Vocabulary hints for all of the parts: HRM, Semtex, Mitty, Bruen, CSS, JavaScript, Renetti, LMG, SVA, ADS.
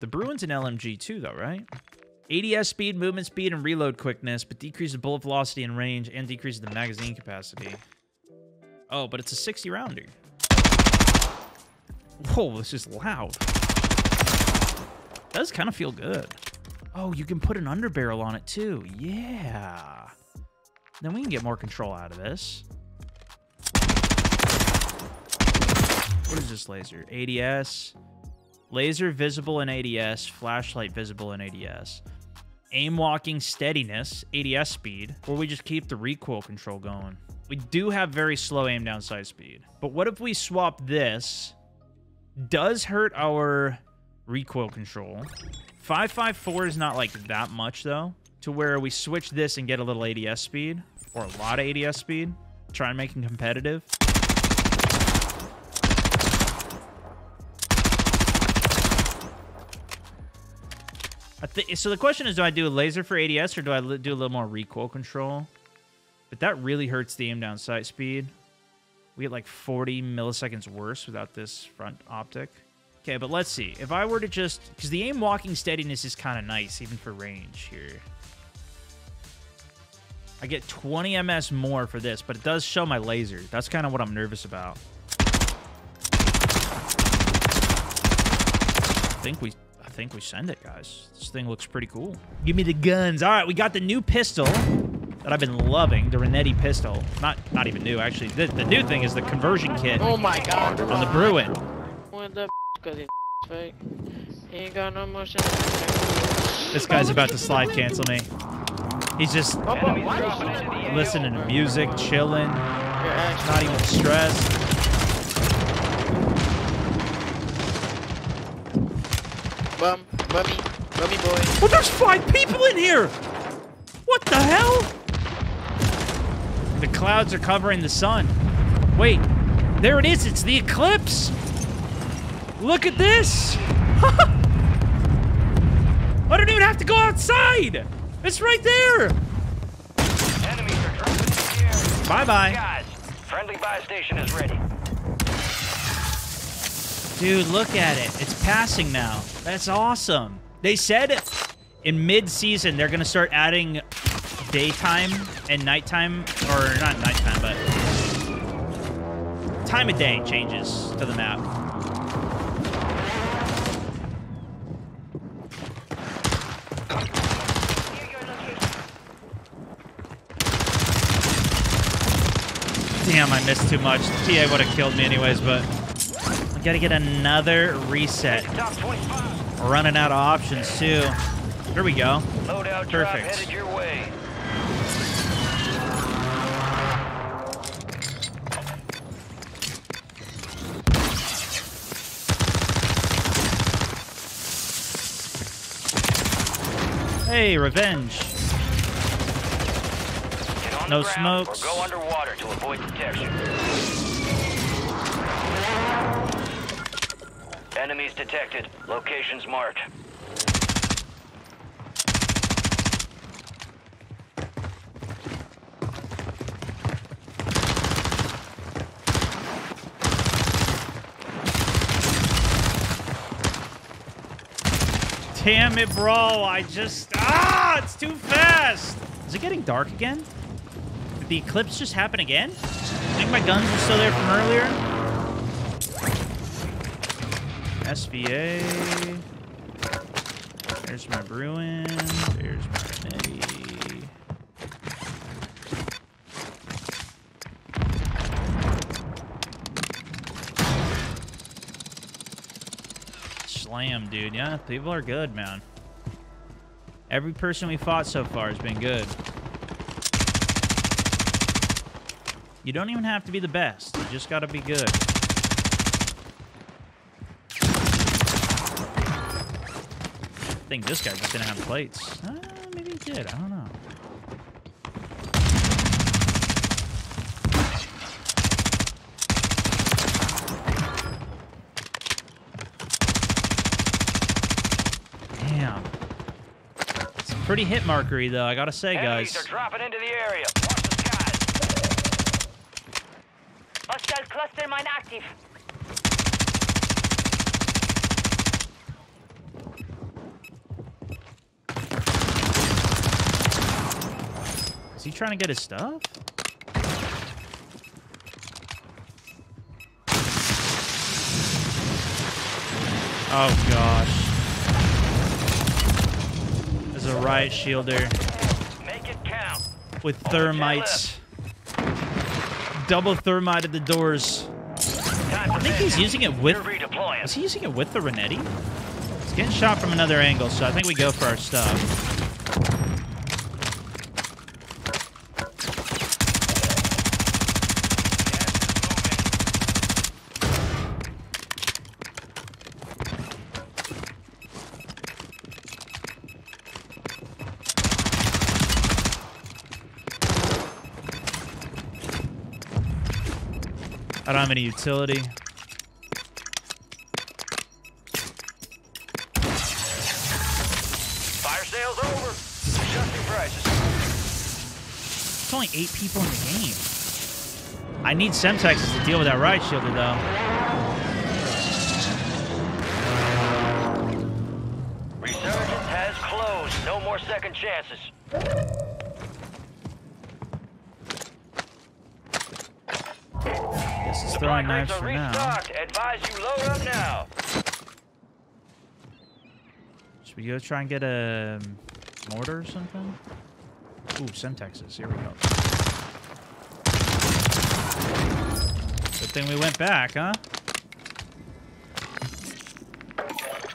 The Bruin's an LMG too, though, right? ADS speed, movement speed, and reload quickness, but decreases the bullet velocity and range, and decreases the magazine capacity. Oh, but it's a 60-rounder. Whoa, this is loud. It does kind of feel good. Oh, you can put an underbarrel on it too. Yeah. Then we can get more control out of this. What is this laser? ADS. Laser visible in ADS. Flashlight visible in ADS. Aim walking steadiness. ADS speed. Or we just keep the recoil control going. We do have very slow aim down sight speed. But what if we swap this? Does hurt our recoil control. 5.54 is not like that much though. To where we switch this and get a little ADS speed. Or a lot of ADS speed. Try and make it competitive. So the question is, do I do a laser for ADS or do I do a little more recoil control? But that really hurts the aim down sight speed. We get like 40 milliseconds worse without this front optic. Okay, but let's see. If I were to just... Because the aim walking steadiness is kind of nice, even for range here. I get 20 MS more for this, but it does show my laser. That's kind of what I'm nervous about. I think we send it, guys. This thing looks pretty cool. Give me the guns. All right, we got the new pistol that I've been loving, the Renetti pistol. Not even new, actually. The new thing is the conversion kit. Oh my God! On the Bruen. What the f? Cause he fake. He ain't got no motion. This guy's about to slide cancel me. He's just listening to music, chilling, not even stressed. Bummy boy. Well, there's 5 people in here! What the hell? The clouds are covering the sun. Wait, there it is, it's the eclipse! Look at this! I don't even have to go outside! It's right there! Enemies are dropping in the air. Bye-bye. Guys, friendly buy station is ready. Dude, look at it. It's passing now. That's awesome. They said in mid-season they're going to start adding daytime and nighttime, or not nighttime, but time of day changes to the map. Damn, I missed too much. The TA would have killed me anyways, but... Gotta get another reset. We're running out of options too. Here we go. Loadout perfect. Headed your way. Hey, revenge. No smokes. Go underwater to avoid detection. Enemies detected. Locations marked. Damn it, bro. I just... Ah! It's too fast! Is it getting dark again? Did the eclipse just happen again? I think my guns were still there from earlier. SVA. There's my Bruen. There's my Mitty. Slam, dude. Yeah, people are good, man. Every person we fought so far has been good. You don't even have to be the best. You just gotta be good. I think this guy just didn't have plates. Maybe he did. I don't know. Damn. It's pretty hit markery, though. I gotta say, guys. Enemies are dropping into the area. Watch the skies. Hostile cluster mine active. he trying to get his stuff? Oh, gosh. There's a riot shielder. Make it count. With thermites. Double thermite at the doors. I think he's using it with... Is he using it with the Renetti? He's getting shot from another angle, so I think we go for our stuff. I don't have any utility. Fire sales over. Adjusting prices. It's only 8 people in the game. I need Semtexes to deal with that riot shielder, though. Resurgence has closed. No more second chances. Throwing knives for now. Advise you load up now. Should we go try and get a mortar or something? Ooh, Semtexes. Here we go. Good thing we went back, huh?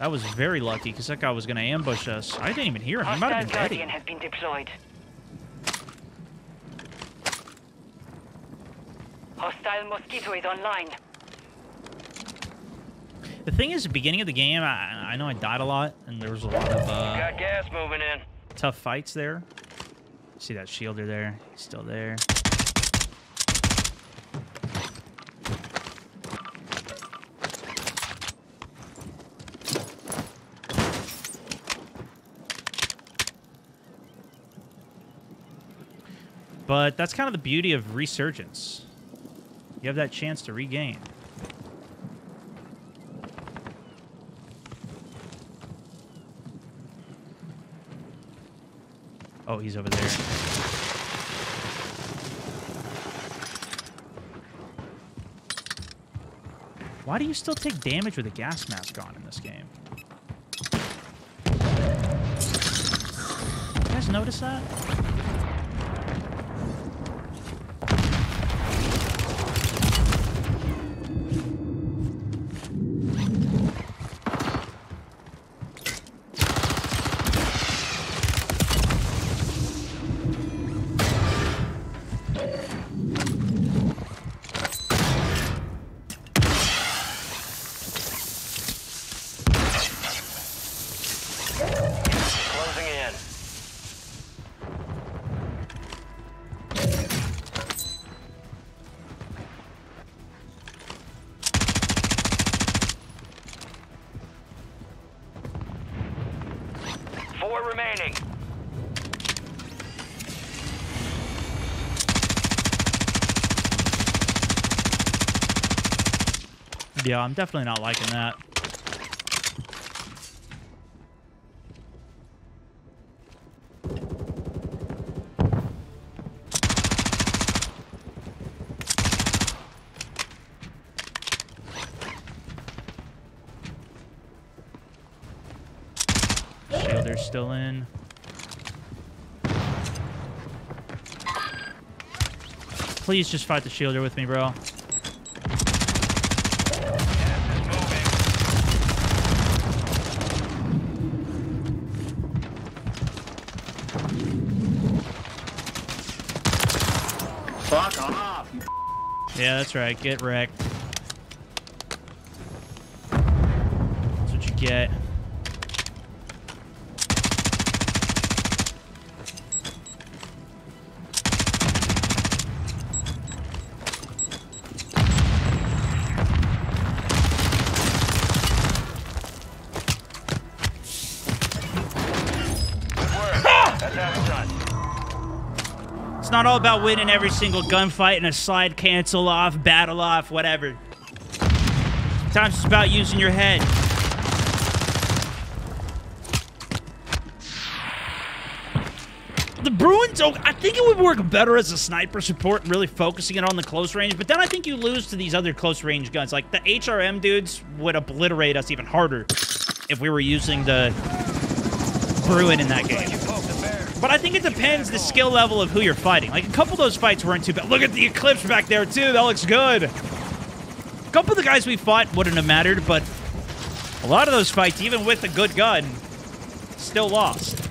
That was very lucky because that guy was going to ambush us. I didn't even hear him. He might have been dead. Guardian has been deployed. Hostile Mosquito is online. The thing is, at the beginning of the game, I know I died a lot, and there was a lot of got gas moving in. Tough fights there. See that shielder there? He's still there. But that's kind of the beauty of Resurgence. You have that chance to regain. Oh, he's over there. Why do you still take damage with a gas mask on in this game? You guys notice that? Remaining. Yeah, I'm definitely not liking that. Still in. Please just fight the shielder with me, bro. Fuck off. Yeah, that's right. Get wrecked. That's what you get. It's not all about winning every single gunfight and a slide cancel off, battle off, whatever. Sometimes it's about using your head. the Bruins, oh, I think it would work better as a sniper support, really focusing it on the close range, but then I think you lose to these other close range guns. Like, the HRM dudes would obliterate us even harder if we were using the Bruen in that game. But I think it depends the skill level of who you're fighting. Like, a couple of those fights weren't too bad. Look at the Eclipse back there, too. That looks good. A couple of the guys we fought wouldn't have mattered, but a lot of those fights, even with a good gun, still lost.